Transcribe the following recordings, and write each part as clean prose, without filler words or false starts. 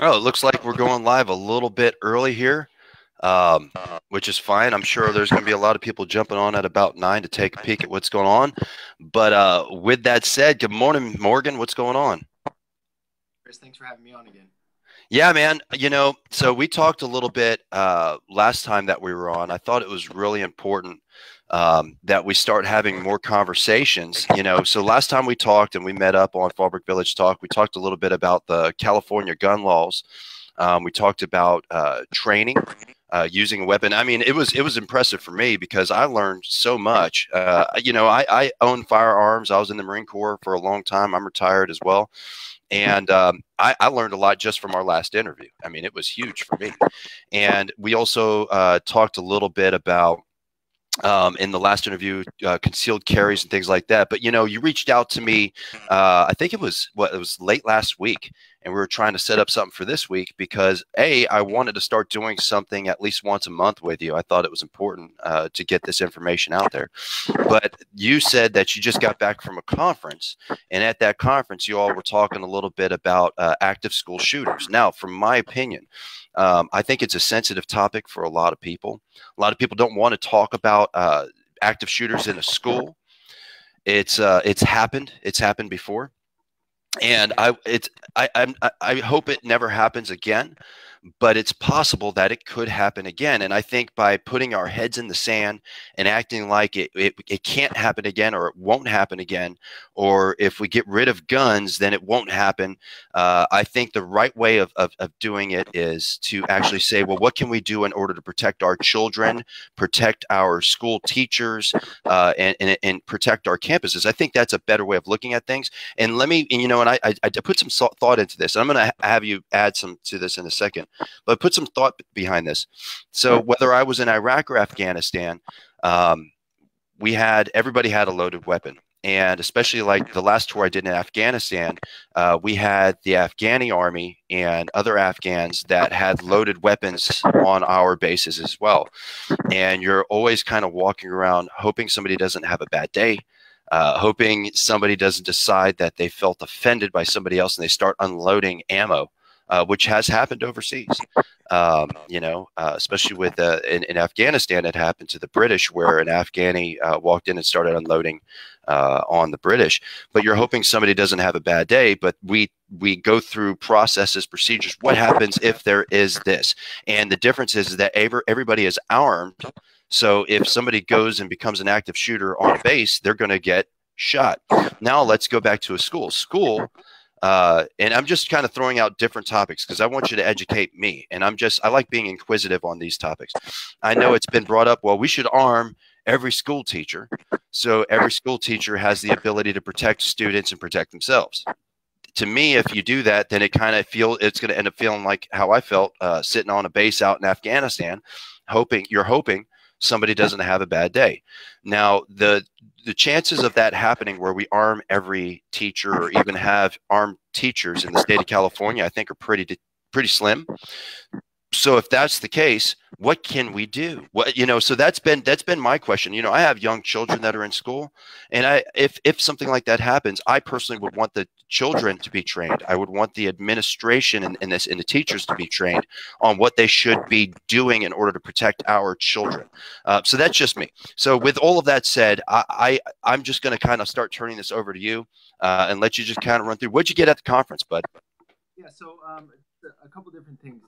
Oh, it looks like we're going live a little bit early here, which is fine. I'm sure there's going to be a lot of people jumping on at about 9 to take a peek at what's going on. But with that said, good morning, Morgan. What's going on? Chris, thanks for having me on again. Yeah, man. You know, so we talked a little bit last time that we were on. I thought it was really important that we start having more conversations, you know. So last time we talked and we met up on Fallbrook Village Talk, we talked a little bit about the California gun laws. We talked about training, using a weapon. I mean, it was impressive for me because I learned so much. You know, I own firearms. I was in the Marine Corps for a long time. I'm retired as well. And I learned a lot just from our last interview. I mean, it was huge for me. And we also talked a little bit about in the last interview, concealed carries and things like that. But, you know, you reached out to me, I think it was late last week, and we were trying to set up something for this week because, A, I wanted to start doing something at least once a month with you. I thought it was important to get this information out there. But you said that you just got back from a conference, and at that conference, you all were talking a little bit about active school shooters. Now, from my opinion, I think it's a sensitive topic for a lot of people. A lot of people don't want to talk about active shooters in a school. It's happened. It's happened before, and I hope it never happens again. But it's possible that it could happen again. And I think by putting our heads in the sand and acting like it can't happen again, or it won't happen again, or if we get rid of guns, then it won't happen. I think the right way of doing it is to actually say, well, what can we do in order to protect our children, protect our school teachers, and protect our campuses? I think that's a better way of looking at things. And let me, you know, and I put some thought into this. And I'm going to have you add some to this in a second. But put some thought behind this. So whether I was in Iraq or Afghanistan, everybody had a loaded weapon. And especially like the last tour I did in Afghanistan, we had the Afghani army and other Afghans that had loaded weapons on our bases as well. And you're always kind of walking around hoping somebody doesn't have a bad day. Hoping somebody doesn't decide that they felt offended by somebody else and they start unloading ammo. Which has happened overseas, you know, especially with in Afghanistan. It happened to the British, where an Afghani walked in and started unloading on the British. But you're hoping somebody doesn't have a bad day. But we go through processes, procedures. What happens if there is this? And the difference is that everybody is armed. So if somebody goes and becomes an active shooter on base, they're going to get shot. Now let's go back to a school. And I'm just kind of throwing out different topics because I want you to educate me. And I like being inquisitive on these topics. I know it's been brought up, well, we should arm every school teacher. So every school teacher has the ability to protect students and protect themselves. To me, if you do that, then it's going to end up feeling like how I felt sitting on a base out in Afghanistan, hoping somebody doesn't have a bad day. Now, the chances of that happening where we arm every teacher or even have armed teachers in the state of California, I think are pretty slim. So if that's the case, what can we do? What, you know, so that's been my question. You know, I have young children that are in school, and if something like that happens, I personally would want the children to be trained. I would want the administration and the teachers to be trained on what they should be doing in order to protect our children. So that's just me. So with all of that said, I'm just going to kind of start turning this over to you and let you just kind of run through. What'd you get at the conference, bud? Yeah, so a couple different things.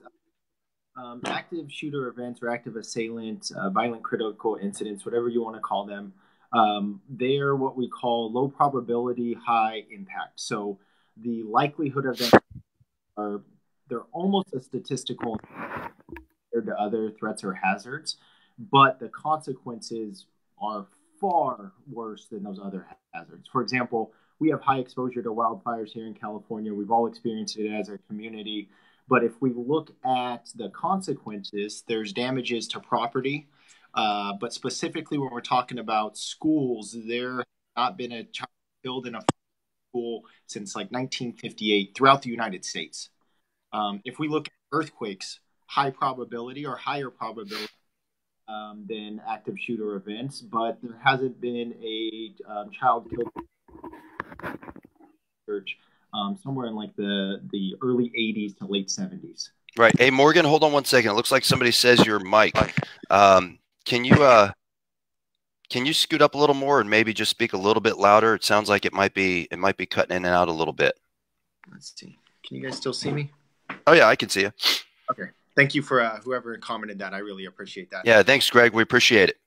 Active shooter events or active assailant, violent critical incidents, whatever you want to call them, they are what we call low probability, high impact. So the likelihood of them they're almost a statistical compared to other threats or hazards, but the consequences are far worse than those other hazards. For example, we have high exposure to wildfires here in California. We've all experienced it as a community. But if we look at the consequences, there's damages to property. But specifically when we're talking about schools, there has not been a child killed in a school since like 1958 throughout the United States. If we look at earthquakes, high probability or higher probability than active shooter events, but there hasn't been a child killed somewhere in like the early 80s to late 70s. Right. Hey, Morgan, hold on one second. It looks like somebody says your mic. Can you scoot up a little more and maybe just speak a little bit louder? It sounds like it might be cutting in and out a little bit. Let's see. Can you guys still see me? Oh yeah, I can see you. Okay. Thank you for whoever commented that. I really appreciate that. Yeah, thanks, Greg. We appreciate it.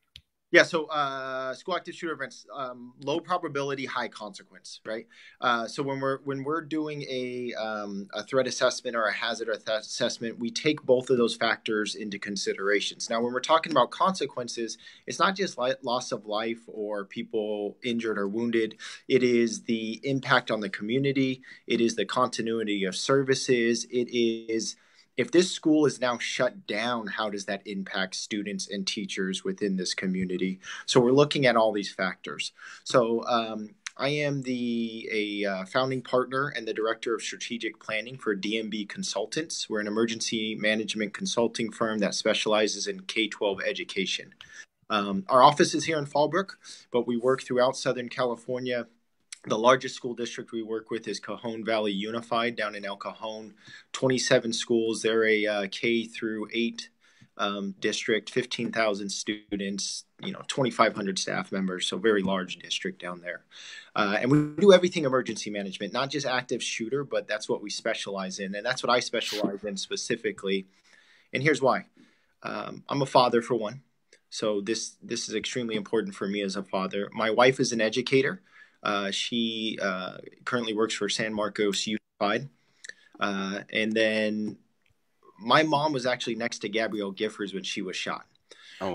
Yeah, so school active shooter events, low probability, high consequence, right? So when we're doing a threat assessment or a hazard assessment, we take both of those factors into considerations. Now, when we're talking about consequences, it's not just loss of life or people injured or wounded. It is the impact on the community. It is the continuity of services. It is, if this school is now shut down, how does that impact students and teachers within this community? So we're looking at all these factors. So I am a founding partner and the director of strategic planning for DMB Consultants. We're an emergency management consulting firm that specializes in K-12 education. Our office is here in Fallbrook, but we work throughout Southern California. The largest school district we work with is Cajon Valley Unified down in El Cajon, 27 schools. They're a K-8 district, 15,000 students, 2,500 staff members, so very large district down there. And we do everything emergency management, not just active shooter, but that's what we specialize in, and that's what I specialize in specifically. And here's why. I'm a father, for one, so this is extremely important for me as a father. My wife is an educator. She currently works for San Marcos Unified. And then my mom was actually next to Gabrielle Giffords when she was shot. Oh,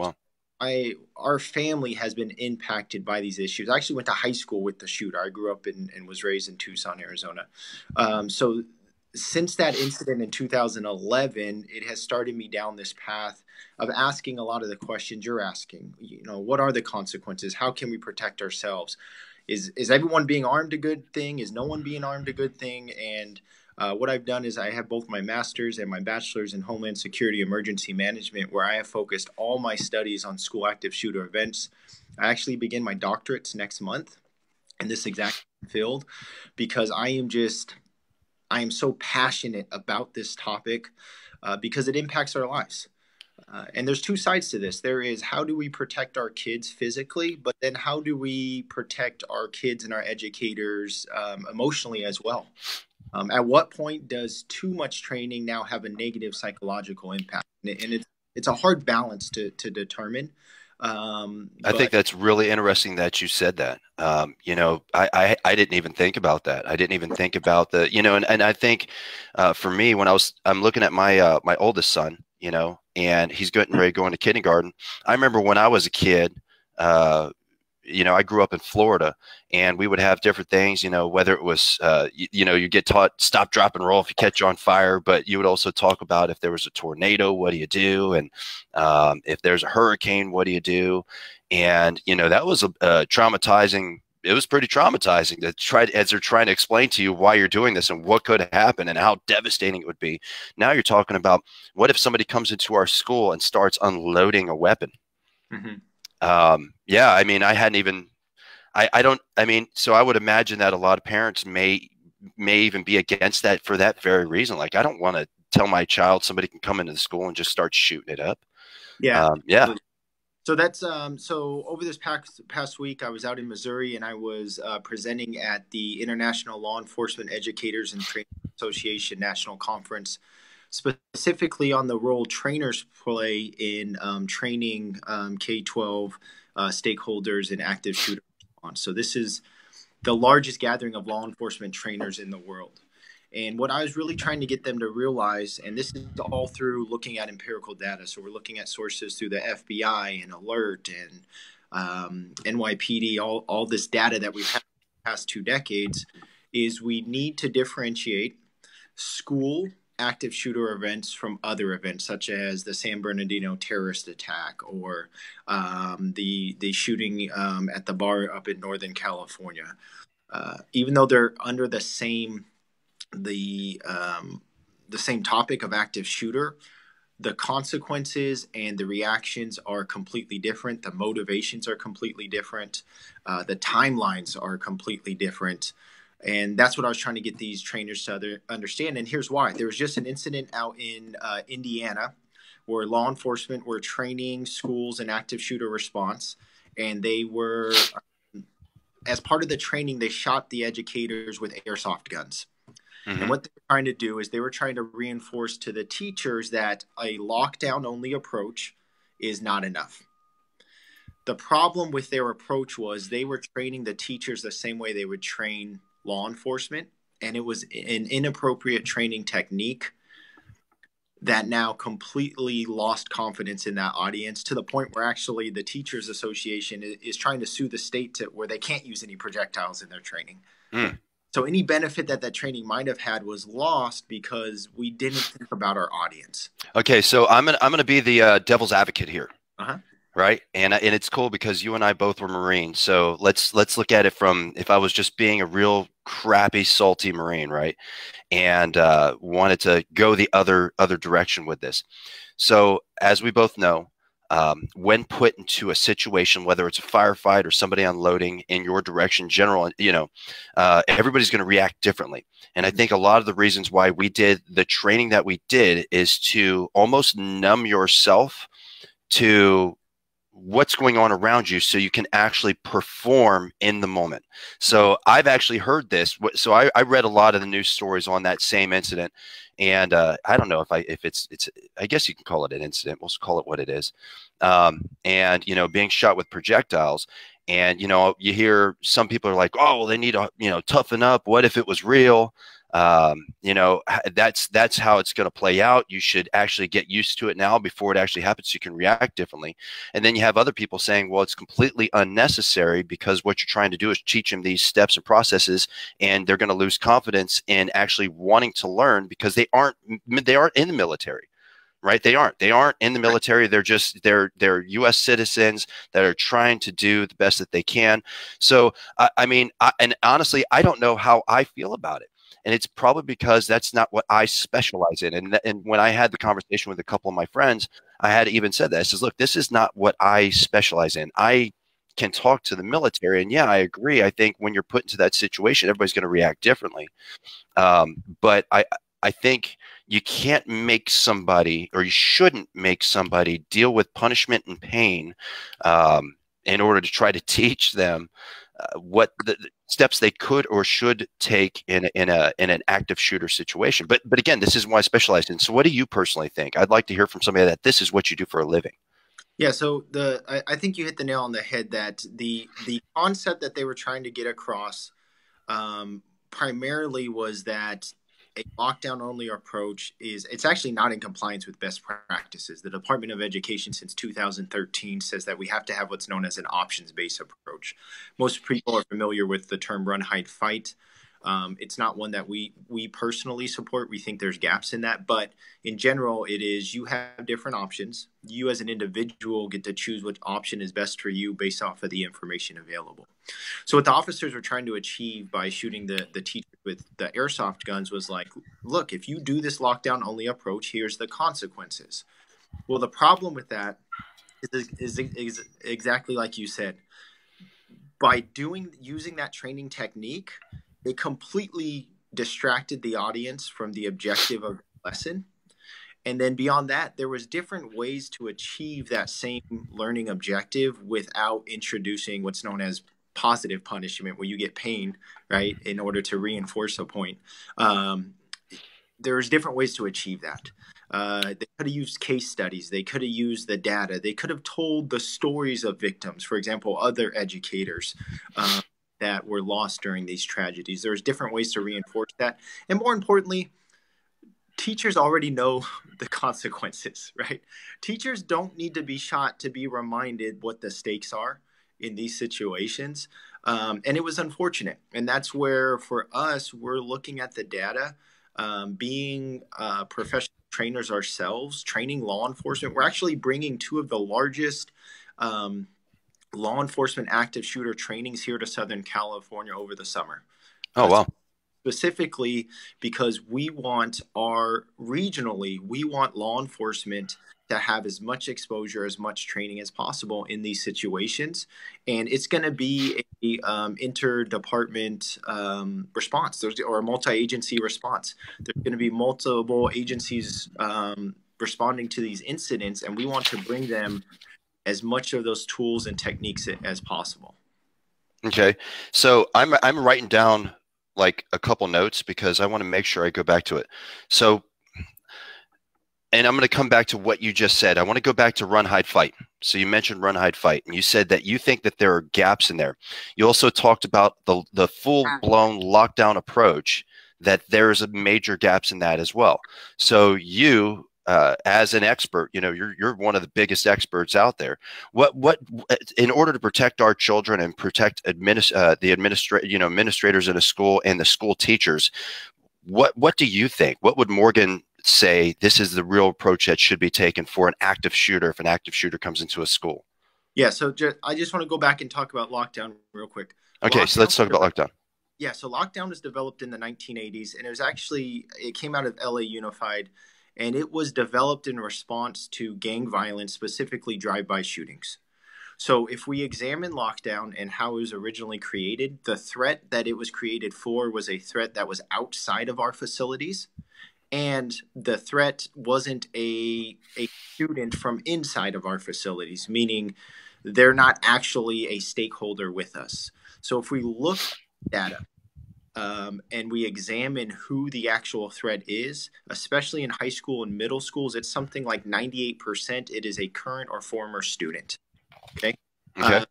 wow. Our family has been impacted by these issues. I actually went to high school with the shooter. I grew up and was raised in Tucson, Arizona. So since that incident in 2011, it has started me down this path of asking a lot of the questions you're asking. What are the consequences? How can we protect ourselves? Is everyone being armed a good thing? Is no one being armed a good thing? And what I've done is I have both my master's and my bachelor's in Homeland Security Emergency Management, where I have focused all my studies on school active shooter events. I actually begin my doctorates next month in this exact field because I am so passionate about this topic because it impacts our lives. And there's two sides to this. There is, how do we protect our kids physically, but then how do we protect our kids and our educators emotionally as well? At what point does too much training now have a negative psychological impact? And it's a hard balance to determine. I think that's really interesting that you said that. I didn't even think about that. I didn't even think about the, and I think for me, when I'm looking at my oldest son, and he's getting ready to go into kindergarten. I remember when I was a kid, I grew up in Florida, and we would have different things, whether it was, you get taught stop, drop, and roll if you catch on fire, but you would also talk about if there was a tornado, what do you do? And if there's a hurricane, what do you do? And, that was traumatizing. It was pretty traumatizing to try, as they're trying to explain to you why you're doing this and what could happen and how devastating it would be. Now you're talking about, what if somebody comes into our school and starts unloading a weapon? Mm-hmm. Yeah. I mean, I hadn't even, so I would imagine that a lot of parents may even be against that for that very reason. Like, I don't want to tell my child somebody can come into the school and just start shooting it up. Yeah. Yeah. So that's so over this past week, I was out in Missouri, and I was presenting at the International Law Enforcement Educators and Training Association National Conference, specifically on the role trainers play in training K-12 stakeholders in active shooter response. So this is the largest gathering of law enforcement trainers in the world. And what I was really trying to get them to realize, and this is all through looking at empirical data. So we're looking at sources through the FBI and Alert and NYPD, all this data that we've had the past 2 decades, is we need to differentiate school active shooter events from other events, such as the San Bernardino terrorist attack or the shooting at the bar up in Northern California. Even though they're under the same the same topic of active shooter, the consequences and the reactions are completely different. The motivations are completely different. The timelines are completely different. And that's what I was trying to get these trainers to understand. And here's why. There was just an incident out in Indiana where law enforcement were training schools in active shooter response. And they were, as part of the training, they shot the educators with airsoft guns. Mm-hmm. And what they were trying to do is they were trying to reinforce to the teachers that a lockdown-only approach is not enough. The problem with their approach was they were training the teachers the same way they would train law enforcement, and it was an inappropriate training technique that now completely lost confidence in that audience, to the point where actually the Teachers Association is trying to sue the state to where they can't use any projectiles in their training. Mm. So any benefit that training might have had was lost because we didn't think about our audience. Okay, so I'm gonna be the devil's advocate here, right? And it's cool because you and I both were Marines. So let's look at it from, if I was just being a real crappy, salty Marine, right, and wanted to go the other direction with this. So as we both know, when put into a situation, whether it's a firefight or somebody unloading in your direction, general, you know, everybody's going to react differently. And I think a lot of the reasons why we did the training that we did is to almost numb yourself to what's going on around you so you can actually perform in the moment. So I've actually heard this. So I read a lot of the news stories on that same incident. And I don't know if it's I guess you can call it an incident. We'll call it what it is. And, you know, being shot with projectiles. And, you know, you hear some people are like, oh, well, they need to, you know, toughen up. What if it was real? You know, that's how it's going to play out. You should actually get used to it now before it actually happens, so you can react differently. And then you have other people saying, well, it's completely unnecessary because what you're trying to do is teach them these steps and processes, and they're going to lose confidence in actually wanting to learn because they aren't in the military. Right. They aren't in the military. They're U.S. citizens that are trying to do the best that they can. So, I mean, and honestly, I don't know how I feel about it. And it's probably because that's not what I specialize in. And when I had the conversation with a couple of my friends, I had even said that. I says, look, this is not what I specialize in. I can talk to the military. And, yeah, I agree. I think when you're put into that situation, everybody's going to react differently. But I think you can't make somebody, or you shouldn't make somebody, deal with punishment and pain in order to try to teach them what the steps they could or should take in an active shooter situation. But again, this is what I specialize in. So what do you personally think? I'd like to hear from somebody that this is what you do for a living. Yeah. So I think you hit the nail on the head that the concept that they were trying to get across primarily was that a lockdown only approach it's actually not in compliance with best practices. The Department of Education since 2013 says that we have to have what's known as an options-based approach. Most people are familiar with the term run, hide, fight. It's not one that we personally support. We think there's gaps in that, but in general, it is you have different options. You as an individual get to choose what option is best for you based off of the information available. So what the officers were trying to achieve by shooting the teacher with the airsoft guns was like, look, if you do this lockdown only approach, here's the consequences. Well, the problem with that is exactly like you said. By using that training technique, they completely distracted the audience from the objective of the lesson. And then beyond that, there was different ways to achieve that same learning objective without introducing what's known as positive punishment, where you get pain, right, in order to reinforce a point. There's different ways to achieve that. They could have used case studies. They could have used the data. They could have told the stories of victims, for example, other educators, that were lost during these tragedies. There's different ways to reinforce that. And more importantly, teachers already know the consequences, right? Teachers don't need to be shot to be reminded what the stakes are in these situations. And it was unfortunate. And that's where, for us, we're looking at the data, being professional trainers ourselves, training law enforcement. We're actually bringing two of the largest law enforcement active shooter trainings here to Southern California over the summer. Oh, wow. specifically because we want regionally, we want law enforcement to have as much exposure, as much training as possible in these situations. And it's going to be an interdepartment response or a multi-agency response. There's going to be multiple agencies responding to these incidents, and we want to bring them as much of those tools and techniques as possible. Okay. So I'm writing down like a couple notes because I want to make sure I go back to it. So, and I'm going to come back to what you just said. I want to go back to run, hide, fight. So you mentioned run, hide, fight, and you said that you think that there are gaps in there. You also talked about the full-blown lockdown approach, that there's a major gaps in that as well. So you, as an expert, you know, you're one of the biggest experts out there. What in order to protect our children and protect administrators at a school and the school teachers, what do you think? What would Morgan say this is the real approach that should be taken for an active shooter if an active shooter comes into a school? Yeah, so I just want to go back and talk about lockdown real quick. Okay, so let's talk about lockdown. Yeah, so lockdown was developed in the 1980s, and it came out of LA Unified, and it was developed in response to gang violence, specifically drive-by shootings. So if we examine lockdown and how it was originally created, the threat that it was created for was a threat that was outside of our facilities, and the threat wasn't a student from inside of our facilities, meaning they're not actually a stakeholder with us. So if we look at data, and we examine who the actual threat is, especially in high school and middle schools, it's something like 98%. It is a current or former student. Okay. And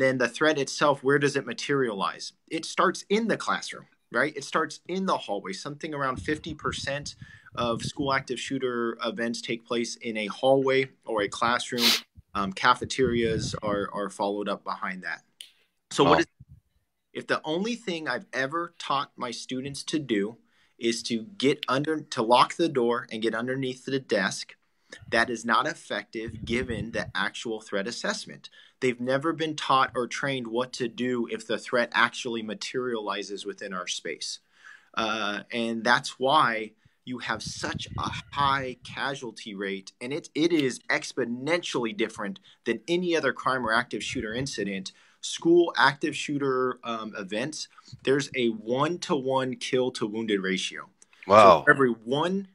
then the threat itself, where does it materialize? It starts in the classroom, right? It starts in the hallway. Something around 50% of school active shooter events take place in a hallway or a classroom. Cafeterias are followed up behind that. So what is, if the only thing I've ever taught my students to do is to lock the door and get underneath the desk, that is not effective given the actual threat assessment. They've never been taught or trained what to do if the threat actually materializes within our space. And that's why you have such a high casualty rate, and it is exponentially different than any other crime or active shooter incident. School active shooter events, there's a 1-to-1 kill to wounded ratio. Wow. So for every one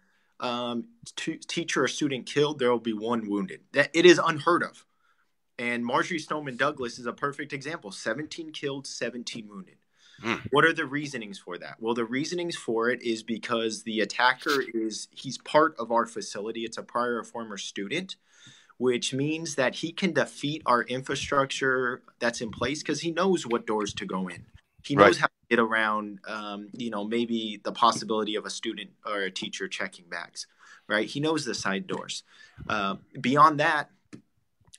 teacher or student killed, there will be one wounded. It is unheard of. And Marjory Stoneman Douglas is a perfect example. 17 killed, 17 wounded. What are the reasonings for that? Well, the reasonings for it is because the attacker he's part of our facility. It's a prior or former student, which means that he can defeat our infrastructure that's in place because he knows what doors to go in. He knows how to get around, you know, maybe the possibility of a student or a teacher checking bags, right? He knows the side doors. Beyond that,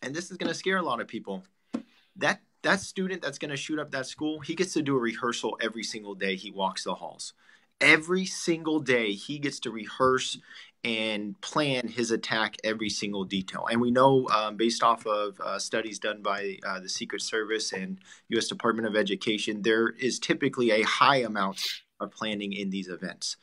and this is going to scare a lot of people, that student that's going to shoot up that school, he gets to do a rehearsal every single day he walks the halls. Every single day he gets to rehearse and plan his attack, every single detail. And we know based off of studies done by the Secret Service and U.S. Department of Education, there is typically a high amount of planning in these events.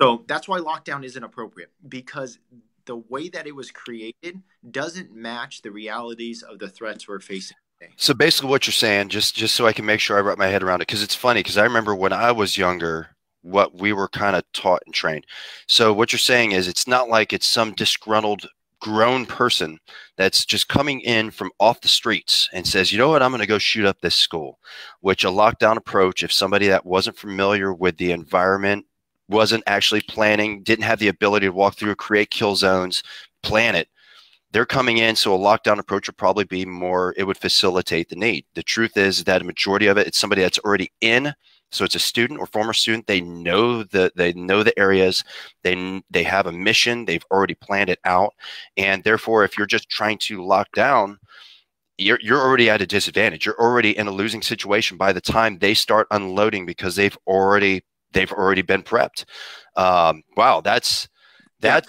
So that's why lockdown isn't appropriate, because the way that it was created doesn't match the realities of the threats we're facing. So basically what you're saying, just so I can make sure I wrap my head around it, because it's funny, because I remember when I was younger, what we were kind of taught and trained. So what you're saying is it's not like it's some disgruntled grown person that's just coming in from off the streets and says, you know what, I'm going to go shoot up this school, which a lockdown approach, if somebody that wasn't familiar with the environment, wasn't actually planning, didn't have the ability to walk through, create kill zones, plan it, they're coming in. So a lockdown approach would probably be more, it would facilitate the need. The truth is that a majority of it, it's somebody that's already in. So it's a student or former student. They know the areas. They have a mission. They've already planned it out. And therefore, if you're just trying to lock down, you're already at a disadvantage. You're already in a losing situation by the time they start unloading because they've already been prepped. Wow, that's That's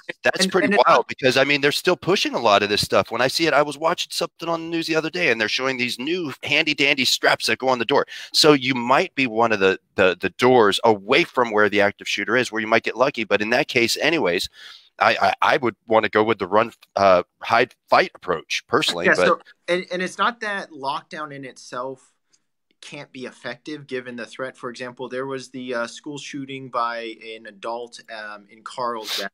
pretty wild because, I mean, they're still pushing a lot of this stuff. When I see it, I was watching something on the news the other day, and they're showing these new handy dandy straps that go on the door. So you might be one of the doors away from where the active shooter is, where you might get lucky. But in that case, anyways, I would want to go with the run, hide, fight approach personally. Yeah, but so, and it's not that lockdown in itself can't be effective given the threat. For example, there was the school shooting by an adult in Carlsbad,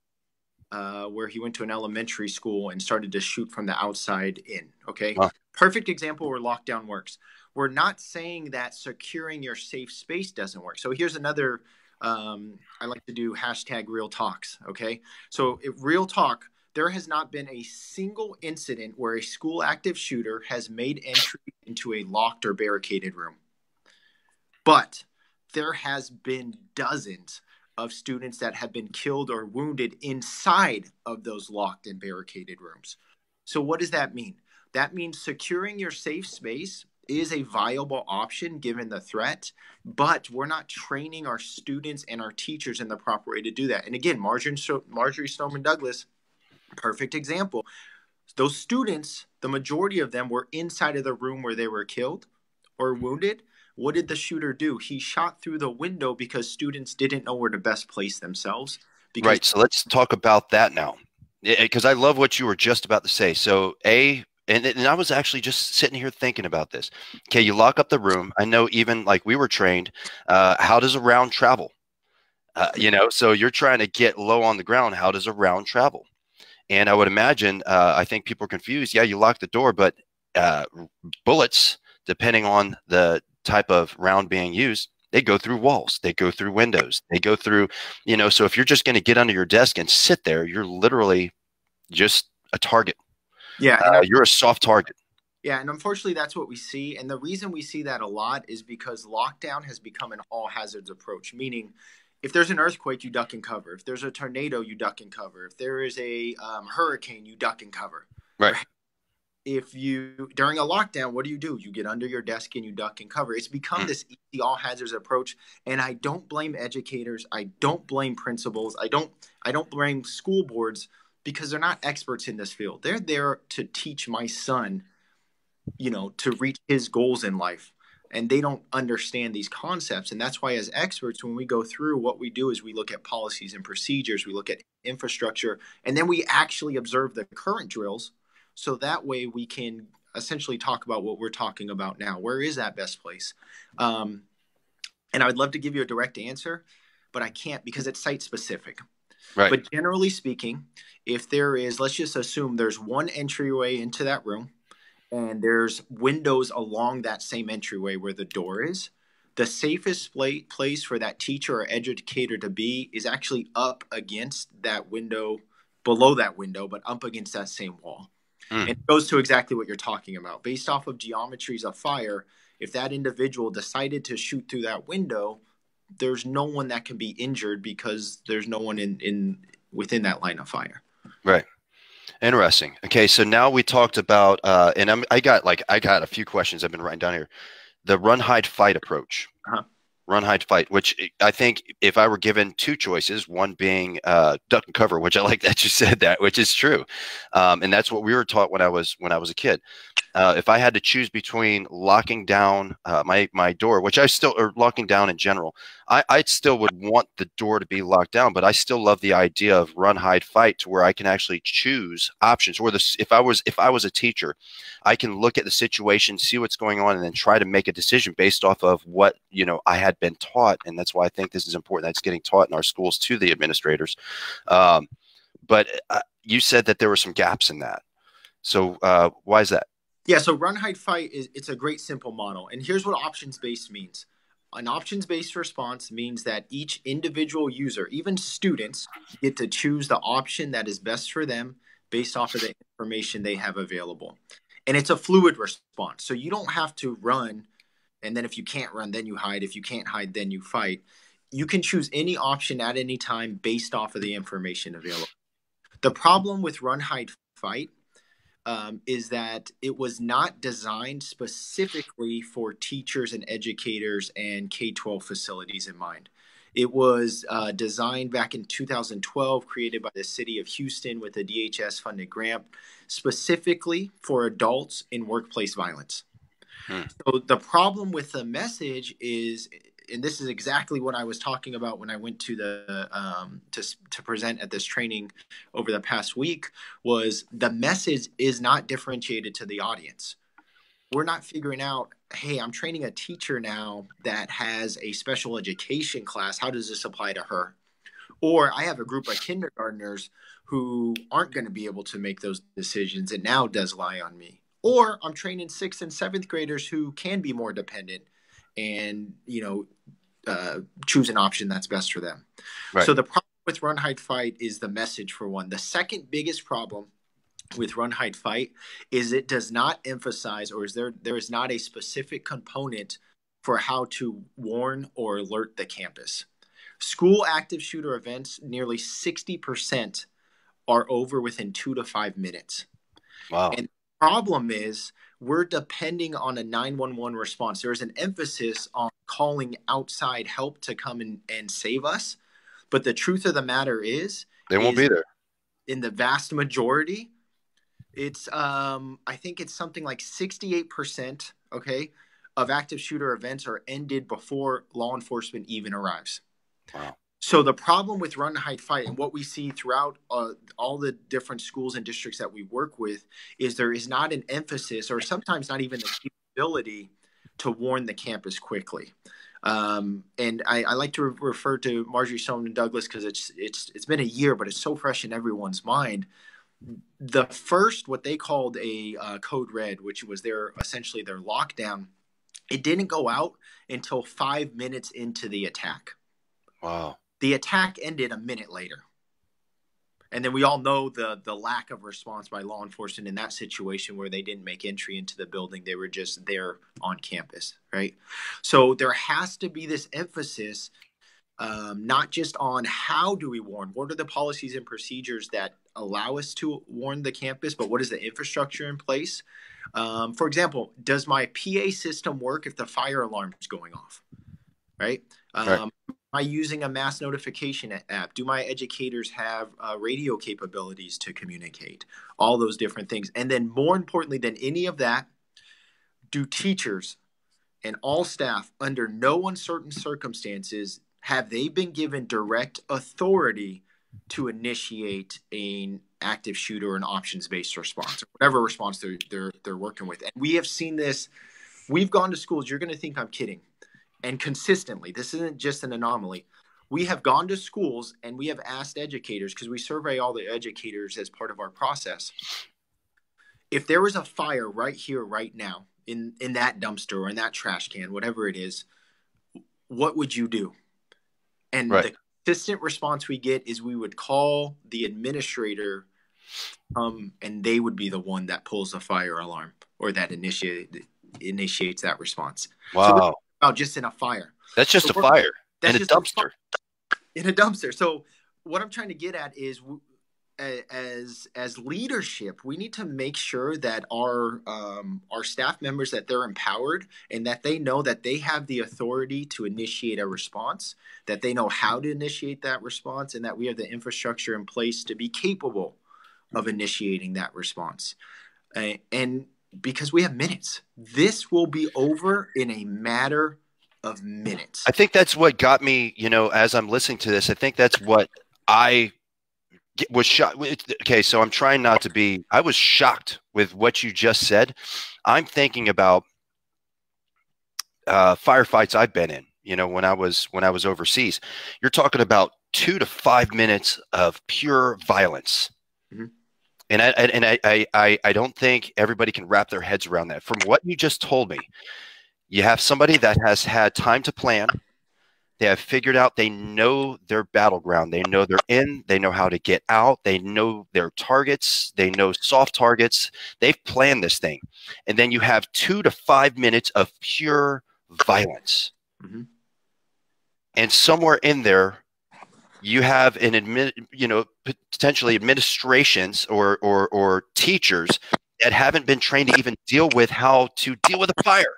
where he went to an elementary school and started to shoot from the outside in. Okay. Wow. Perfect example where lockdown works. We're not saying that securing your safe space doesn't work. So here's another, I like to do hashtag real talks. Okay. So real talk, there has not been a single incident where a school active shooter has made entry into a locked or barricaded room, but there has been dozens of students that have been killed or wounded inside of those locked and barricaded rooms. So what does that mean? That means securing your safe space is a viable option given the threat, but we're not training our students and our teachers in the proper way to do that. And again, Marjory Stoneman Douglas, perfect example. Those students, the majority of them were inside of the room where they were killed or wounded. What did the shooter do? He shot through the window because students didn't know where to best place themselves. Right. So let's talk about that now, because I love what you were just about to say. So and I was actually just sitting here thinking about this. Okay. You lock up the room. I know even like we were trained, how does a round travel? You know, so you're trying to get low on the ground. How does a round travel? And I would imagine, I think people are confused. Yeah. You lock the door, but bullets, depending on the type of round being used, they go through walls, they go through windows, they go through, you know, so if you're just going to get under your desk and sit there, you're literally just a target. Yeah. You're a soft target. Yeah. And unfortunately that's what we see. And the reason we see that a lot is because lockdown has become an all hazards approach, meaning if there's an earthquake, you duck and cover. If there's a tornado, you duck and cover. If there is a hurricane, you duck and cover. Right. If you, during a lockdown, what do? You get under your desk and you duck and cover. It's become this easy all hazards approach. And I don't blame educators. I don't blame principals. I don't blame school boards because they're not experts in this field. They're there to teach my son, you know, to reach his goals in life. And they don't understand these concepts. And that's why as experts, when we go through, what we do is we look at policies and procedures, we look at infrastructure, and then we actually observe the current drills. So that way we can essentially talk about what we're talking about now. Where is that best place? And I would love to give you a direct answer, but I can't because it's site specific. Right. But generally speaking, if there is, let's just assume there's one entryway into that room and there's windows along that same entryway where the door is, the safest place for that teacher or educator to be is actually up against that window, below that window, but up against that same wall. And it goes to exactly what you're talking about. Based off of geometries of fire, if that individual decided to shoot through that window, there's no one that can be injured because there's no one within that line of fire. Right. Interesting. Okay. So now we talked about, and I got a few questions I've been writing down here. The run, hide, fight approach. Uh-huh. Run, hide, fight, which I think if I were given two choices, one being duck and cover, which I like that you said that, which is true. And that's what we were taught when I was a kid. If I had to choose between locking down my door, which I still or locking down in general, I still would want the door to be locked down, but I still love the idea of run, hide, fight to where I can actually choose options. Or this, if I was a teacher, I can look at the situation, see what's going on, and then try to make a decision based off of what, you know, I had been taught. And that's why I think this is important. That's getting taught in our schools to the administrators. But you said that there were some gaps in that. So why is that? Yeah, so run, hide, fight, it's a great simple model. And here's what options-based means. An options-based response means that each individual user, even students, get to choose the option that is best for them based off of the information they have available. And it's a fluid response. So you don't have to run, and then if you can't run, then you hide. If you can't hide, then you fight. You can choose any option at any time based off of the information available. The problem with run, hide, fight is that it was not designed specifically for teachers and educators and K-12 facilities in mind. It was designed back in 2012, created by the city of Houston with a DHS-funded grant, specifically for adults in workplace violence. So the problem with the message is, and this is exactly what I was talking about when I went to the to present at this training over the past week, was the message is not differentiated to the audience. We're not figuring out, hey, I'm training a teacher now that has a special education class. How does this apply to her? Or I have a group of kindergartners who aren't going to be able to make those decisions. It now does lie on me. Or I'm training 6th and 7th graders who can be more dependent and, you know, choose an option that's best for them. Right. So the problem with Run, Hide, Fight is the message, for one. The second biggest problem with Run, Hide, Fight is it does not emphasize, or is there is not a specific component for how to warn or alert the campus. School active shooter events, nearly 60% are over within 2 to 5 minutes. Wow. And the problem is we're depending on a 911 response. There is an emphasis on calling outside help to come and save us. But the truth of the matter is they won't be there. In the vast majority, it's I think it's something like 68%, okay, of active shooter events are ended before law enforcement even arrives. Wow. So the problem with Run, Hide, Fight, and what we see throughout all the different schools and districts that we work with, is there is not an emphasis, or sometimes not even the capability, to warn the campus quickly. And I like to refer to Marjory Stoneman Douglas because it's been a year, but it's so fresh in everyone's mind. The first, what they called a code red, which was essentially their lockdown, it didn't go out until 5 minutes into the attack. Wow. The attack ended a minute later. And then we all know the lack of response by law enforcement in that situation, where they didn't make entry into the building. They were just there on campus, right? So there has to be this emphasis, not just on how do we warn, what are the policies and procedures that allow us to warn the campus, but what is the infrastructure in place? For example, does my PA system work if the fire alarm is going off, right? Right. Am I using a mass notification app? Do my educators have radio capabilities to communicate? All those different things. And then more importantly than any of that, do teachers and all staff, under no uncertain circumstances, have they been given direct authority to initiate an active shooter or an options-based response, or whatever response they're working with? And we have seen this. We've gone to schools. You're going to think I'm kidding. And consistently, this isn't just an anomaly. We have gone to schools and we have asked educators, because we survey all the educators as part of our process, if there was a fire right here, right now, in that dumpster or in that trash can, whatever it is, what would you do? And right. The consistent response we get is we would call the administrator, and they would be the one that pulls the fire alarm, or that initiates that response. Wow. So just in a fire. That's just a fire in a dumpster. In a dumpster. So what I'm trying to get at is, as leadership, we need to make sure that our staff members, that they're empowered and that they know that they have the authority to initiate a response, that they know how to initiate that response, and that we have the infrastructure in place to be capable of initiating that response. And because we have minutes. This will be over in a matter of minutes. I think that's what got me, you know, as I'm listening to this, I think that's what I was shocked with. Okay, so I'm trying not to be, I was shocked with what you just said. I'm thinking about firefights I've been in, you know, when I was overseas. You're talking about 2 to 5 minutes of pure violence. Mm-hmm. And I don't think everybody can wrap their heads around that. From what you just told me, you have somebody that has had time to plan. They have figured out, they know their battleground. They know they're in. They know how to get out. They know their targets. They know soft targets. They've planned this thing. And then you have 2 to 5 minutes of pure violence. Mm-hmm. And somewhere in there, you have an potentially administrations or teachers that haven't been trained to even deal with how to deal with a fire.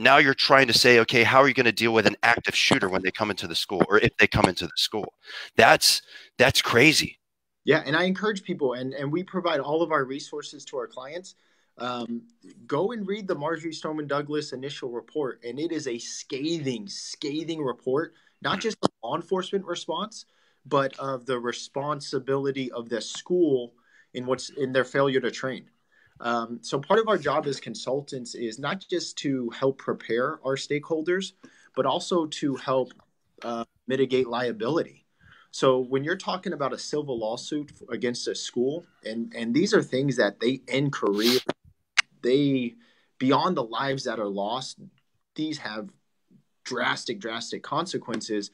Now you're trying to say, okay, how are you going to deal with an active shooter when they come into the school, or if they come into the school? That's crazy. Yeah. And I encourage people, and we provide all of our resources to our clients. Go and read the Marjory Stoneman Douglas initial report. And it is a scathing, scathing report, not just the law enforcement response, but of the responsibility of the school in what's in their failure to train. So part of our job as consultants is not just to help prepare our stakeholders, but also to help mitigate liability. So when you're talking about a civil lawsuit against a school, and these are things that they end career, they, beyond the lives that are lost, these have drastic, drastic consequences.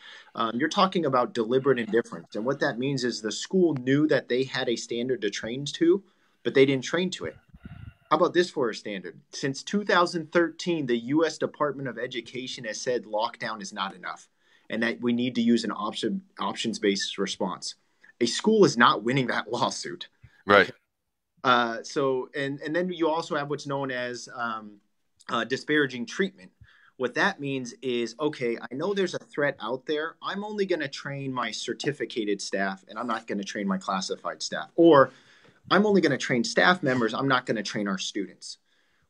You're talking about deliberate indifference. And what that means is the school knew that they had a standard to train to, but they didn't train to it. How about this for a standard? Since 2013, the U.S. Department of Education has said lockdown is not enough and that we need to use an options-based response. A school is not winning that lawsuit. Right. So then you also have what's known as disparaging treatment. What that means is, okay, I know there's a threat out there. I'm only going to train my certificated staff and I'm not going to train my classified staff, or I'm only going to train staff members. I'm not going to train our students.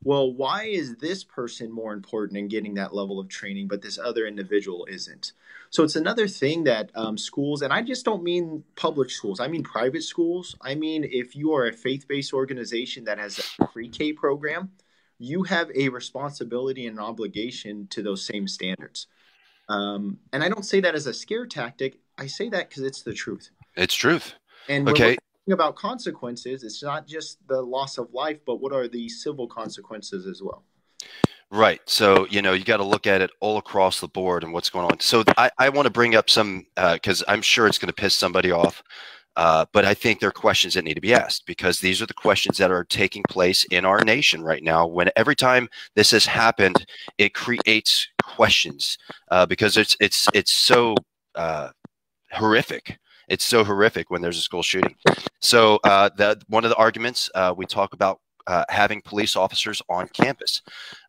Well, why is this person more important in getting that level of training, but this other individual isn't? So it's another thing that schools, and I just don't mean public schools. I mean private schools. I mean, if you are a faith-based organization that has a pre-K program, you have a responsibility and an obligation to those same standards. And I don't say that as a scare tactic. I say that because it's the truth. It's truth. And okay. About consequences, it's not just the loss of life, but what are the civil consequences as well? Right. So, you know, you got to look at it all across the board and what's going on. So I want to bring up some, because I'm sure it's going to piss somebody off, but I think there are questions that need to be asked, because these are the questions that are taking place in our nation right now. When every time this has happened, it creates questions because it's so horrific. It's so horrific when there's a school shooting. So one of the arguments we talk about having police officers on campus.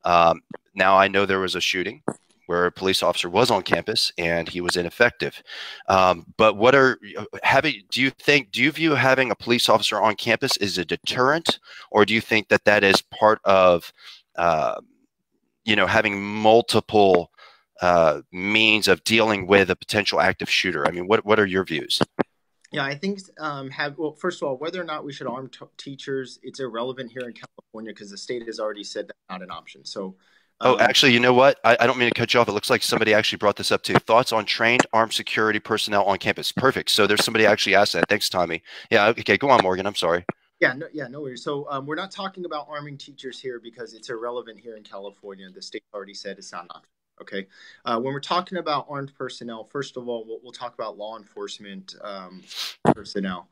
Now I know there was a shooting where a police officer was on campus and he was ineffective. But what are having? Do you view having a police officer on campus as a deterrent, or do you think that that is part of you know, having multiple means of dealing with a potential active shooter? I mean, what are your views? Yeah, I think well, first of all, whether or not we should arm teachers, it's irrelevant here in California because the state has already said that's not an option. So, oh, actually, you know what? I don't mean to cut you off. It looks like somebody actually brought this up too. Thoughts on trained armed security personnel on campus? Perfect. So there's somebody actually asked that. Thanks, Tommy. Yeah. Okay, go on, Morgan. I'm sorry. Yeah, no worries. So we're not talking about arming teachers here because it's irrelevant here in California. The state already said it's not an option. Okay. When we're talking about armed personnel, first of all, we'll talk about law enforcement personnel.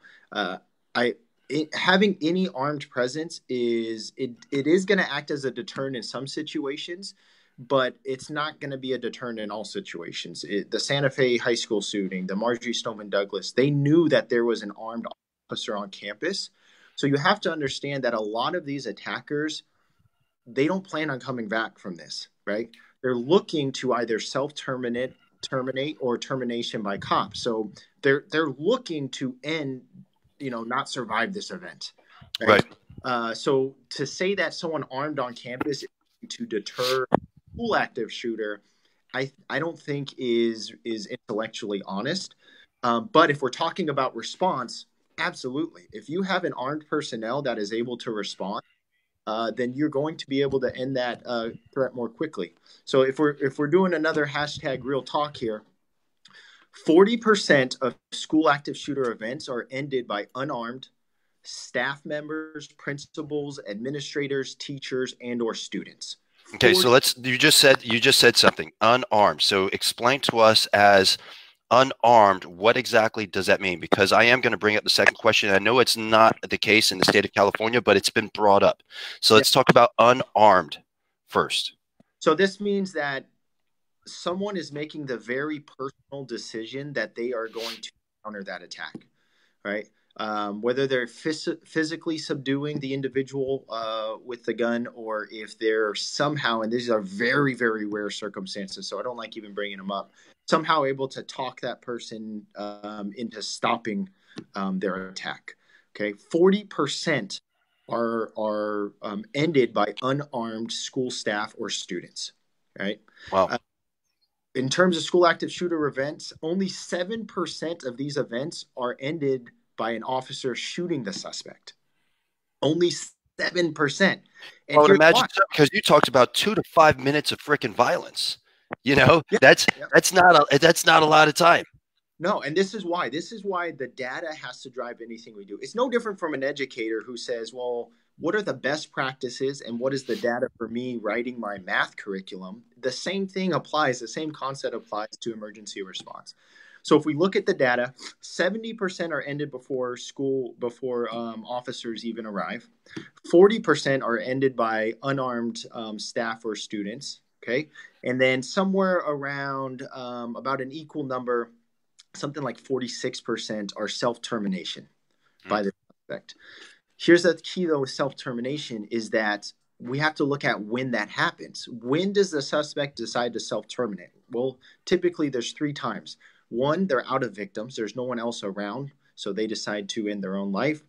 Having any armed presence is it is going to act as a deterrent in some situations, but it's not going to be a deterrent in all situations. The Santa Fe High School shooting, the Marjory Stoneman Douglas, they knew that there was an armed officer on campus. So you have to understand that a lot of these attackers, they don't plan on coming back from this, right? They're looking to either self-terminate or termination by cop. So they're looking to end, you know, not survive this event. Right. So to say that someone armed on campus to deter a school active shooter, I don't think is intellectually honest. But if we're talking about response, absolutely. If you have an armed personnel that is able to respond, then you're going to be able to end that threat more quickly. So if we're doing another hashtag real talk here, 40% of school active shooter events are ended by unarmed staff members, principals, administrators, teachers, and or students. Okay, so you just said something, unarmed. So explain to us as unarmed, what exactly does that mean? Because I am going to bring up the second question. I know it's not the case in the state of California, but it's been brought up. So let's talk about unarmed first. So this means that someone is making the very personal decision that they are going to counter that attack, right? whether they're physically subduing the individual with the gun, or if they're somehow, and these are very, very rare circumstances, so I don't like even bringing them up, somehow able to talk that person into stopping their attack. Okay, 40% are ended by unarmed school staff or students, right? Wow. In terms of school active shooter events, only 7% of these events are ended by an officer shooting the suspect. Only 7%. And well, imagine, because you talked about 2 to 5 minutes of frickin' violence. You know, yeah, that's not a lot of time. No, and this is why. This is why the data has to drive anything we do. It's no different from an educator who says, well, what are the best practices and what is the data for me writing my math curriculum? The same thing applies, the same concept applies to emergency response. So if we look at the data, 70% are ended before school, before officers even arrive. 40% are ended by unarmed staff or students, okay? And then somewhere around about an equal number, something like 46% are self-termination by the suspect. Here's the key, though, with self-termination is that we have to look at when that happens. When does the suspect decide to self-terminate? Well, typically there's 3 times. One, they're out of victims. There's no one else around, so they decide to end their own life.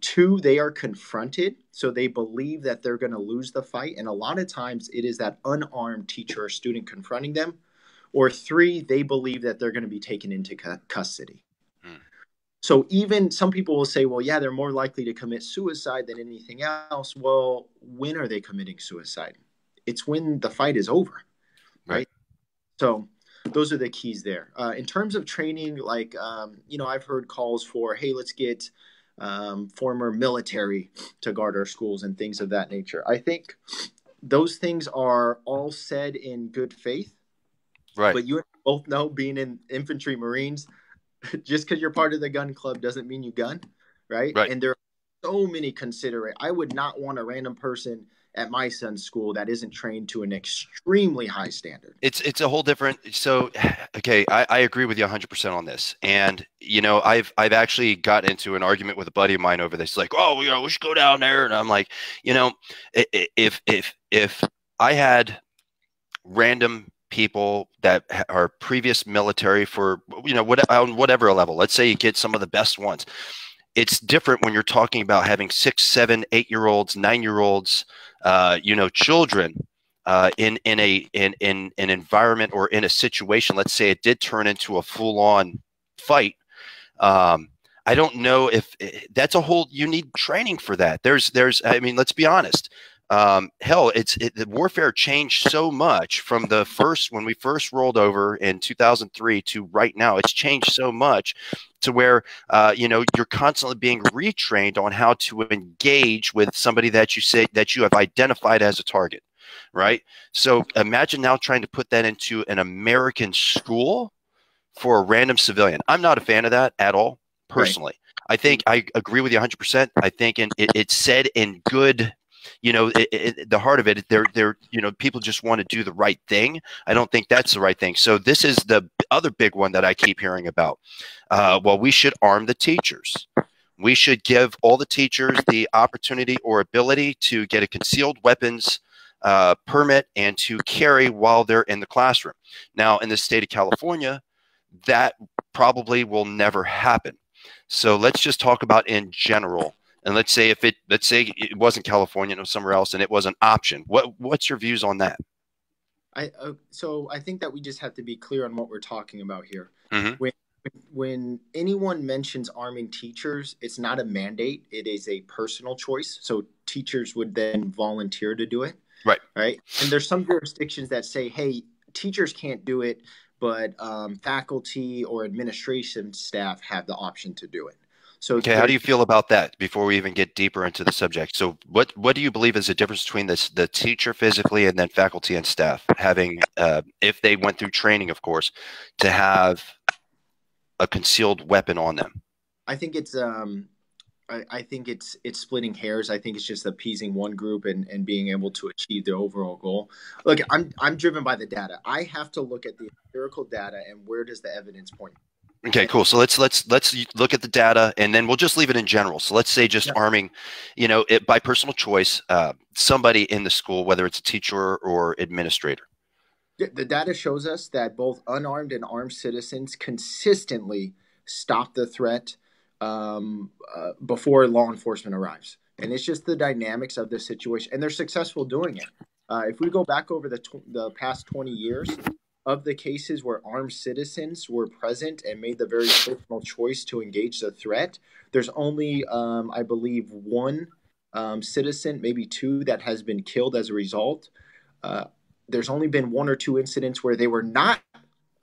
2, they are confronted, so they believe that they're going to lose the fight. And a lot of times it is that unarmed teacher or student confronting them. Or 3, they believe that they're going to be taken into custody. Mm. So even some people will say, well, yeah, they're more likely to commit suicide than anything else. Well, when are they committing suicide? It's when the fight is over, right? So those are the keys there. In terms of training, like, you know, I've heard calls for, hey, let's get former military to guard our schools and things of that nature. I think those things are all said in good faith. Right. But you and I both know, being in infantry, Marines, just because you're part of the gun club doesn't mean you gun, right? Right. And there are so many considerations. I would not want a random person at my son's school that isn't trained to an extremely high standard. It's a whole different. So, okay, I agree with you 100% on this. And, you know, I've actually got into an argument with a buddy of mine over this. Like, oh, you know, we should go down there. And I'm like, you know, if I had random people that are previous military for, you know, what, on whatever level, let's say you get some of the best ones. It's different when you're talking about having 6, 7, 8-year-olds, 9-year-olds, you know, children in an environment or in a situation. Let's say it did turn into a full-on fight. I don't know if that's a whole. You need training for that. There's. I mean, let's be honest. Hell, the warfare changed so much from the first, when we first rolled over in 2003 to right now. It's changed so much to where, you know, you're constantly being retrained on how to engage with somebody that you have identified as a target, right? So imagine now trying to put that into an American school for a random civilian. I'm not a fan of that at all, personally. Right. I think I agree with you 100%. I think it's said in good, you know, the heart of it, they're, you know, people just want to do the right thing. I don't think that's the right thing. So this is the other big one that I keep hearing about. Well, we should arm the teachers. We should give all the teachers the opportunity or ability to get a concealed weapons permit and to carry while they're in the classroom. Now, in the state of California, that probably will never happen. So let's just talk about in general. And let's say it wasn't California, it was somewhere else, and it was an option. What's your views on that? So I think that we just have to be clear on what we're talking about here. Mm-hmm. When anyone mentions arming teachers, it's not a mandate; it is a personal choice. So teachers would then volunteer to do it. Right. Right. And there's some jurisdictions that say, "Hey, teachers can't do it, but faculty or administration staff have the option to do it." So okay, how do you feel about that before we even get deeper into the subject? So what do you believe is the difference between the teacher physically and then faculty and staff having, if they went through training, of course, to have a concealed weapon on them? I think it's I think it's splitting hairs. I think it's just appeasing one group and being able to achieve the overall goal. Look, I'm driven by the data. I have to look at the empirical data and where does the evidence point. Okay, cool. So let's look at the data, and then we'll just leave it in general. So let's say just arming, you know, it, by personal choice, somebody in the school, whether it's a teacher or administrator. The data shows us that both unarmed and armed citizens consistently stop the threat before law enforcement arrives. And it's just the dynamics of the situation, and they're successful doing it. If we go back over the past 20 years, of the cases where armed citizens were present and made the very personal choice to engage the threat, there's only, I believe, one citizen, maybe two, that has been killed as a result. There's only been one or two incidents where they were not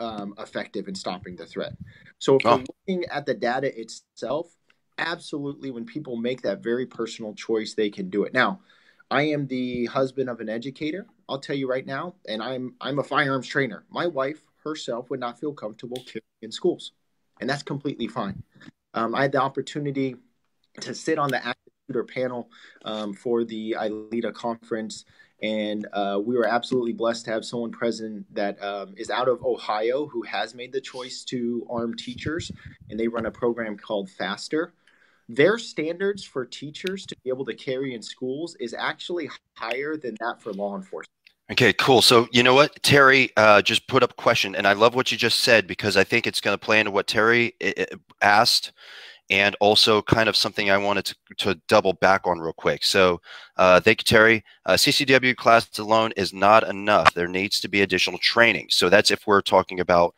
effective in stopping the threat. So if we're looking at the data itself, absolutely, when people make that very personal choice, they can do it. Now, I am the husband of an educator, I'll tell you right now, and I'm a firearms trainer. My wife herself would not feel comfortable carrying in schools, and that's completely fine. I had the opportunity to sit on the active shooter panel for the ILEDA conference, and we were absolutely blessed to have someone present that is out of Ohio who has made the choice to arm teachers, and they run a program called FASTER. Their standards for teachers to be able to carry in schools is actually higher than that for law enforcement. Okay, cool. So you know what, Terry just put up a question, and I love what you just said because I think it's going to play into what Terry asked and also kind of something I wanted to double back on real quick. So thank you, Terry. CCW class alone is not enough. There needs to be additional training. So that's if we're talking about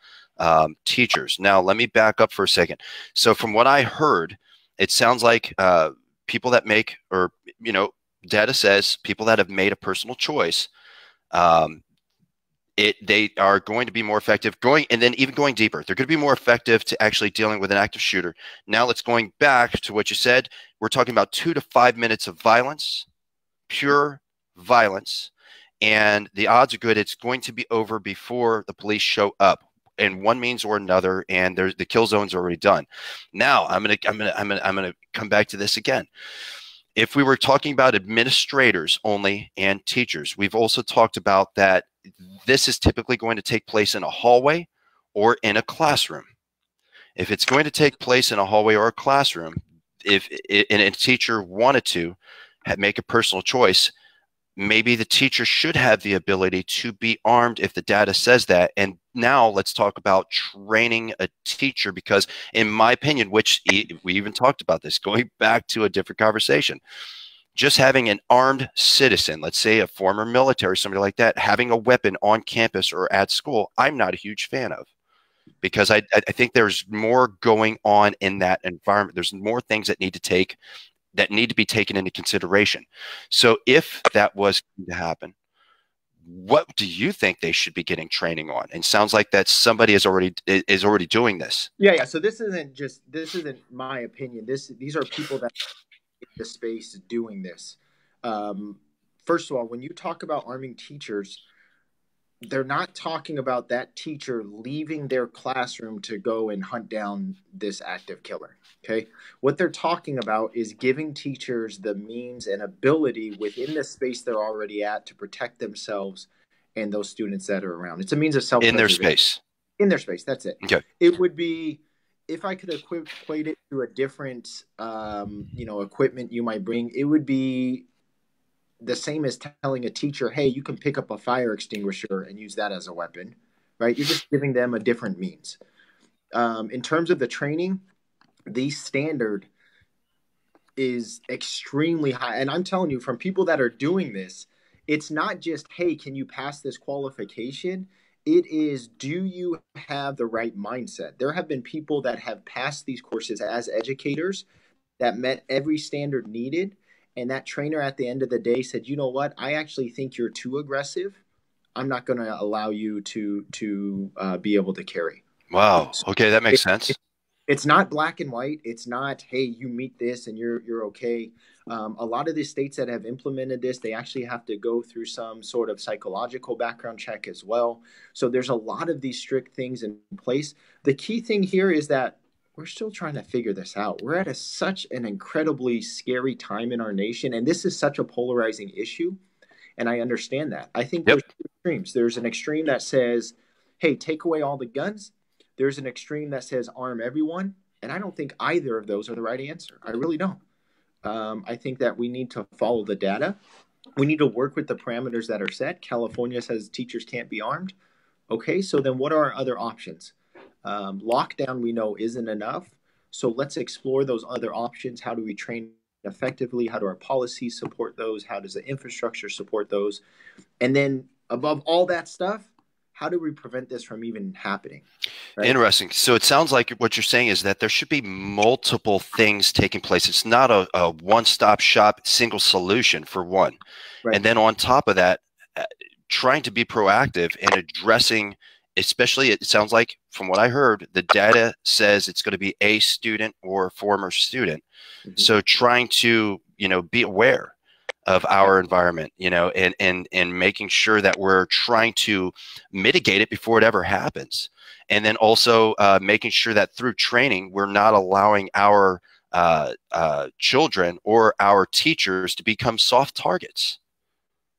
teachers. Now, let me back up for a second. So from what I heard, it sounds like people that make, or, you know, data says people that have made a personal choice, they are going to be more effective and then even going deeper, they're going to be more effective to actually dealing with an active shooter. Now let's going back to what you said. We're talking about 2 to 5 minutes of violence, pure violence. And the odds are good it's going to be over before the police show up, in one means or another, and there's the kill zone's already done. Now I'm gonna come back to this again. If we were talking about administrators only and teachers, we've also talked about that this is typically going to take place in a hallway or in a classroom. If it's going to take place in a hallway or a classroom, and a teacher wanted to make a personal choice, maybe the teacher should have the ability to be armed if the data says that. And now let's talk about training a teacher, because in my opinion, which we even talked about this, going back to a different conversation, just having an armed citizen, let's say a former military, somebody like that, having a weapon on campus or at school, I'm not a huge fan of, because I think there's more going on in that environment. There's more things that need to be taken into consideration. So if that was to happen, what do you think they should be getting training on? And sounds like that somebody is already doing this. Yeah. So this isn't my opinion. These are people that are in the space doing this. First of all, when you talk about arming teachers, they're not talking about that teacher leaving their classroom to go and hunt down this active killer. Okay. What they're talking about is giving teachers the means and ability within the space they're already at to protect themselves and those students that are around. It's a means of self-preservation. In their space. In their space. That's it. Okay. It would be, if I could equate it to a different, you know, equipment you might bring, it would be the same as telling a teacher, hey, you can pick up a fire extinguisher and use that as a weapon, right? You're just giving them a different means. In terms of the training, the standard is extremely high. And I'm telling you, from people that are doing this, it's not just, hey, can you pass this qualification? It is, do you have the right mindset? There have been people that have passed these courses as educators that met every standard needed. And that trainer at the end of the day said, you know what, I actually think you're too aggressive. I'm not going to allow you to be able to carry. Wow. So okay. That makes sense. It's not black and white. It's not, hey, you meet this and you're okay. A lot of the states that have implemented this, they actually have to go through some sort of psychological background check as well. So there's a lot of these strict things in place. The key thing here is that we're still trying to figure this out. We're at such an incredibly scary time in our nation, and this is such a polarizing issue, and I understand that. I think there's two extremes. There's an extreme that says, hey, take away all the guns. There's an extreme that says arm everyone, and I don't think either of those are the right answer. I really don't. I think that we need to follow the data. We need to work with the parameters that are set. California says teachers can't be armed. Okay, so then what are our other options? Lockdown, we know, isn't enough. So let's explore those other options. How do we train effectively? How do our policies support those? How does the infrastructure support those? And then above all that stuff, how do we prevent this from even happening? Right? Interesting. So it sounds like what you're saying is that there should be multiple things taking place. It's not a one-stop shop, single solution for one. Right. And then on top of that, trying to be proactive in addressing, especially it sounds like from what I heard, the data says it's going to be a student or a former student. Mm-hmm. So trying to, you know, be aware of our environment, you know, and making sure that we're trying to mitigate it before it ever happens. And then also making sure that through training, we're not allowing our children or our teachers to become soft targets.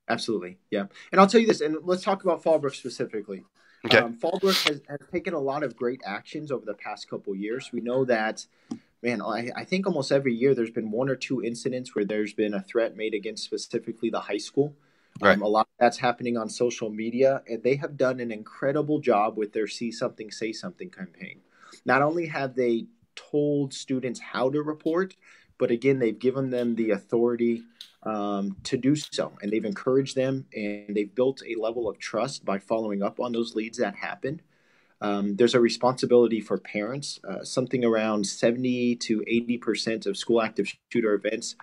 Absolutely. Yeah. And I'll tell you this, and let's talk about Fallbrook specifically. Okay. Fallbrook has taken a lot of great actions over the past couple of years. We know that, man, I think almost every year there's been one or two incidents where there's been a threat made against specifically the high school. Right. A lot of that's happening on social media, and they have done an incredible job with their See Something, Say Something campaign. Not only have they told students how to report, but again, they've given them the authority to do so, and they've encouraged them, and they've built a level of trust by following up on those leads that happen. There's a responsibility for parents. Something around 70 to 80% of school active shooter events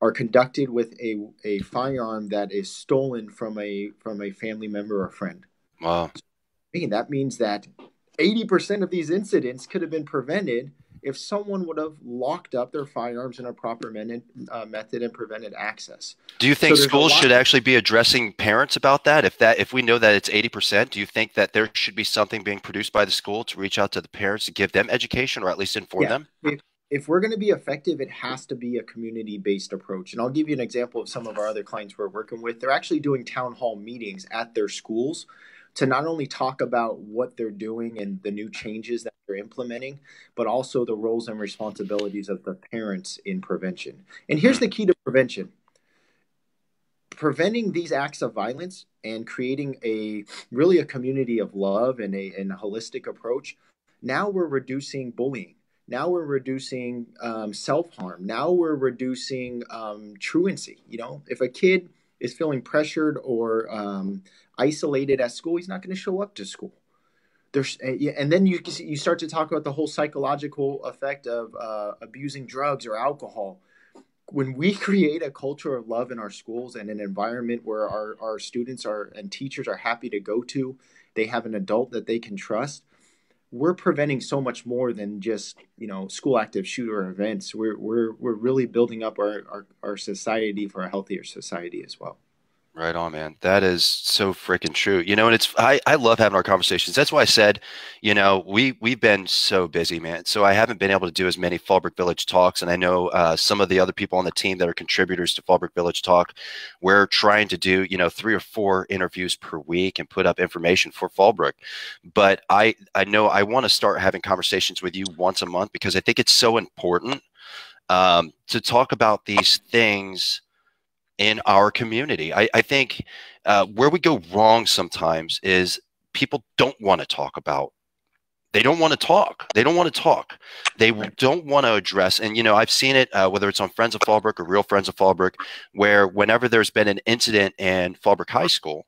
are conducted with a firearm that is stolen from a family member or friend. Wow. So, I mean, that means that 80% of these incidents could have been prevented if someone would have locked up their firearms in a proper method and prevented access. Do you think schools should actually be addressing parents about that? If we know that it's 80%, do you think that there should be something being produced by the school to reach out to the parents to give them education or at least inform them? If we're going to be effective, it has to be a community-based approach. And I'll give you an example of some of our other clients we're working with. They're actually doing town hall meetings at their schools to not only talk about what they're doing and the new changes that they're implementing, but also the roles and responsibilities of the parents in prevention. And here's the key to prevention. Preventing these acts of violence and creating really a community of love and a holistic approach. Now we're reducing bullying. Now we're reducing self-harm. Now we're reducing truancy. You know, if a kid is feeling pressured or isolated at school, he's not going to show up to school. And then you start to talk about the whole psychological effect of abusing drugs or alcohol. When we create a culture of love in our schools and an environment where our students and teachers are happy to go to, they have an adult that they can trust, we're preventing so much more than just, you know, school active shooter events. We're really building up our society for a healthier society as well. Right on, man. That is so freaking true. You know, and I love having our conversations. That's why I said, you know, we've been so busy, man. So I haven't been able to do as many Fallbrook Village Talks. And I know some of the other people on the team that are contributors to Fallbrook Village Talk, we're trying to do, you know, 3 or 4 interviews per week and put up information for Fallbrook. But I know I want to start having conversations with you once a month because I think it's so important to talk about these things in our community. I think where we go wrong sometimes is people don't want to talk about. They don't want to talk. They don't want to talk. They don't want to address. And, you know, I've seen it, whether it's on Friends of Fallbrook or Real Friends of Fallbrook, where whenever there's been an incident in Fallbrook High School,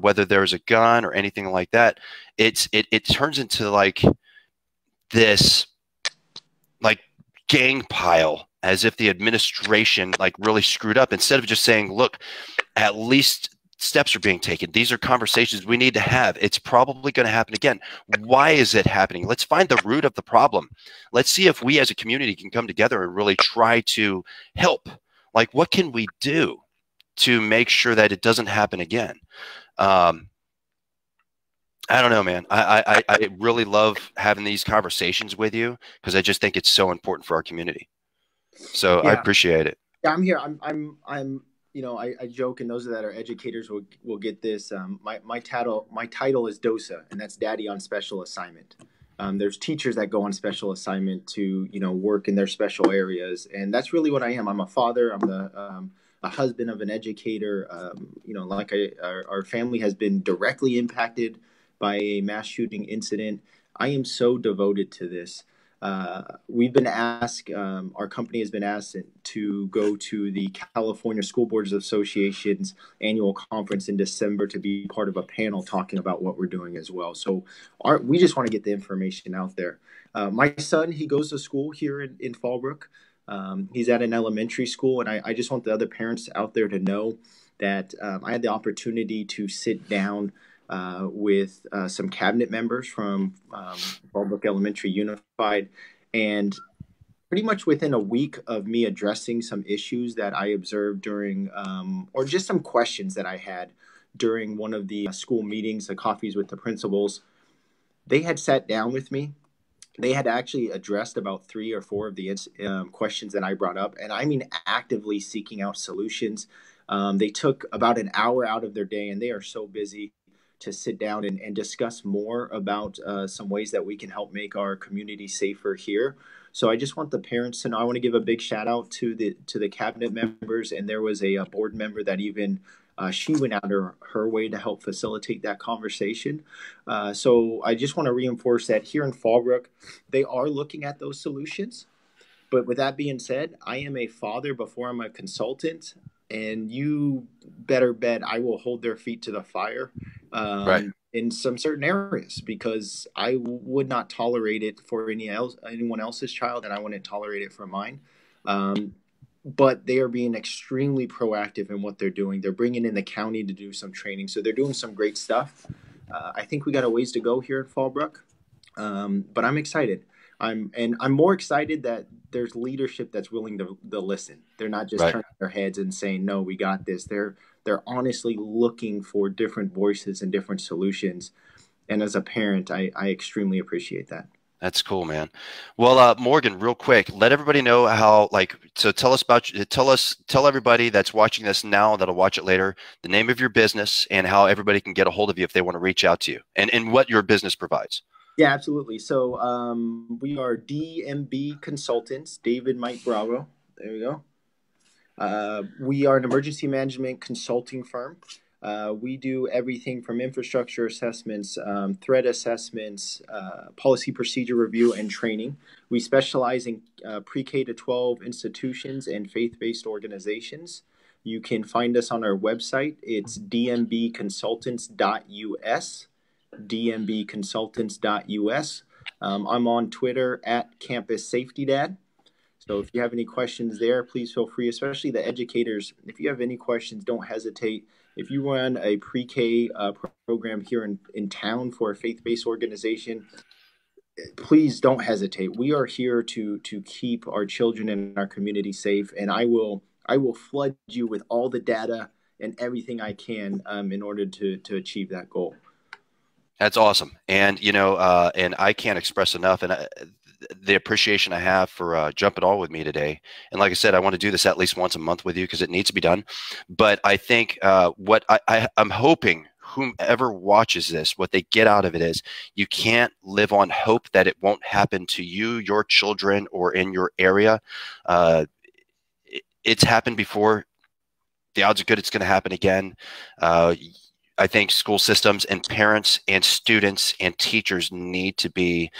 whether there's a gun or anything like that, it turns into like this like gang pile, as if the administration like really screwed up, instead of just saying, look, at least steps are being taken. These are conversations we need to have. It's probably going to happen again. Why is it happening? Let's find the root of the problem. Let's see if we as a community can come together and really try to help. Like, what can we do to make sure that it doesn't happen again? I don't know, man. I really love having these conversations with you because I just think it's so important for our community. So yeah. I appreciate it. Yeah, I'm here. I'm you know, I joke, and those that are educators will get this. My title is DOSA, and that's Daddy on Special Assignment. There's teachers that go on special assignment to, you know, work in their special areas. And that's really what I am. I'm a father. I'm a husband of an educator. You know, like our family has been directly impacted by a mass shooting incident. I am so devoted to this. We've been asked, our company has been asked to go to the California School Boards Association's annual conference in December to be part of a panel talking about what we're doing as well. So we just want to get the information out there. My son, he goes to school here in Fallbrook. He's at an elementary school, and I just want the other parents out there to know that I had the opportunity to sit down with some cabinet members from Fallbrook Elementary Unified. And pretty much within a week of me addressing some issues that I observed during, or just some questions that I had during one of the school meetings, the coffees with the principals, they had sat down with me. They had actually addressed about 3 or 4 of the questions that I brought up. And I mean, actively seeking out solutions. They took about an hour out of their day, and they are so busy, to sit down and discuss more about some ways that we can help make our community safer here. So I just want the parents to know, I want to give a big shout out to the cabinet members. And there was a board member that even she went out her way to help facilitate that conversation. So I just want to reinforce that here in Fallbrook, they are looking at those solutions. But with that being said, I am a father before I'm a consultant. And you better bet I will hold their feet to the fire right. in some certain areas, because I would not tolerate it for anyone else's child, and I wouldn't tolerate it for mine. But they are being extremely proactive in what they're doing. They're bringing in the county to do some training. So they're doing some great stuff. I think we got a ways to go here at Fallbrook, but I'm excited. I'm more excited that there's leadership that's willing to listen. They're not just right. turning their heads and saying, no, we got this. They're honestly looking for different voices and different solutions. And as a parent, I extremely appreciate that. That's cool, man. Well, Morgan, real quick, let everybody know how, like, so tell everybody that's watching this now, that'll watch it later, the name of your business and how everybody can get a hold of you if they want to reach out to you, and what your business provides. Yeah, absolutely. So we are DMB Consultants, David Mike Bravo. There we go. We are an emergency management consulting firm. We do everything from infrastructure assessments, threat assessments, policy procedure review, and training. We specialize in pre-K to 12 institutions and faith-based organizations. You can find us on our website. It's dmbconsultants.us. dmbconsultants.us. I'm on Twitter at Campus Safety Dad. So if you have any questions there, please feel free, especially the educators. If you have any questions, don't hesitate. If you run a pre-K program here in town for a faith-based organization, please don't hesitate. We are here to keep our children and our community safe. And I will flood you with all the data and everything I can in order to achieve that goal. That's awesome. And, you know, and I can't express enough and the appreciation I have for jumping on with me today. And like I said, I want to do this at least once a month with you because it needs to be done. But I think what I'm hoping whomever watches this, what they get out of it is you can't live on hope that it won't happen to you, your children, or in your area. It's happened before. The odds are good it's going to happen again. I think school systems and parents and students and teachers need to be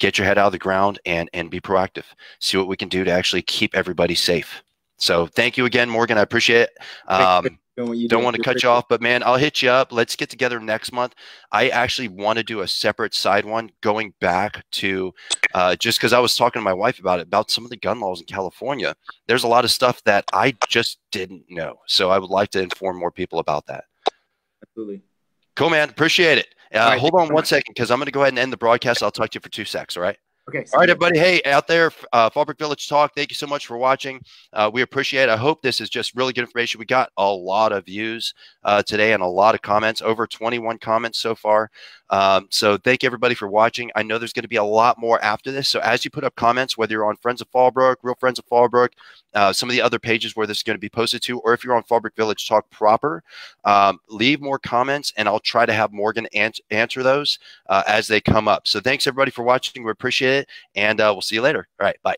get your head out of the ground and be proactive. See what we can do to actually keep everybody safe. So thank you again, Morgan. I appreciate it. Don't want to cut you off, but man, I'll hit you up. Let's get together next month. I actually want to do a separate side one going back to just because I was talking to my wife about it, about some of the gun laws in California. There's a lot of stuff that I just didn't know. So I would like to inform more people about that. Absolutely. Cool, man. Appreciate it. Right, hold on one second because I'm going to go ahead and end the broadcast. I'll talk to you for 2 secs, all right? Okay. All right, everybody. Hey, out there, Fallbrook Village Talk, thank you so much for watching. We appreciate it. I hope this is just really good information. We got a lot of views today and a lot of comments, over 21 comments so far. So thank everybody for watching. I know there's going to be a lot more after this. So as you put up comments, whether you're on Friends of Fallbrook, Real Friends of Fallbrook, some of the other pages where this is going to be posted to, or if you're on Fallbrook Village Talk proper, leave more comments and I'll try to have Morgan answer those as they come up. So thanks everybody for watching. We appreciate it. And we'll see you later. All right. Bye.